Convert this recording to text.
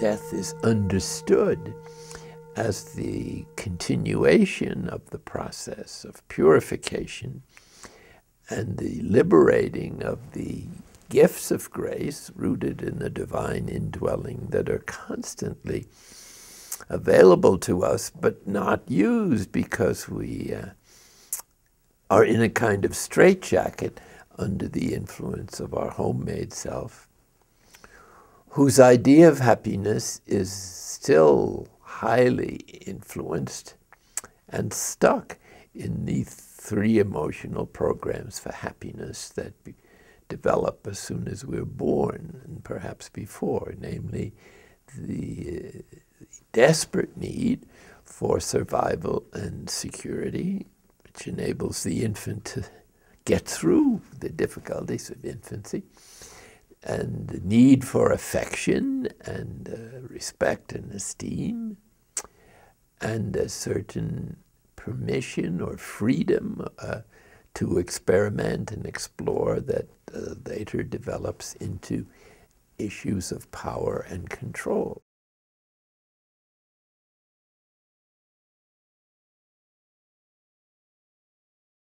death is understood as the continuation of the process of purification and the liberating of the gifts of grace rooted in the divine indwelling that are constantly available to us but not used because we are in a kind of straitjacket under the influence of our homemade self, whose idea of happiness is still highly influenced and stuck in the three emotional programs for happiness that develop as soon as we're born and perhaps before, namely the desperate need for survival and security, which enables the infant to get through the difficulties of infancy, and the need for affection and respect and esteem, and a certain permission or freedom to experiment and explore that later develops into issues of power and control.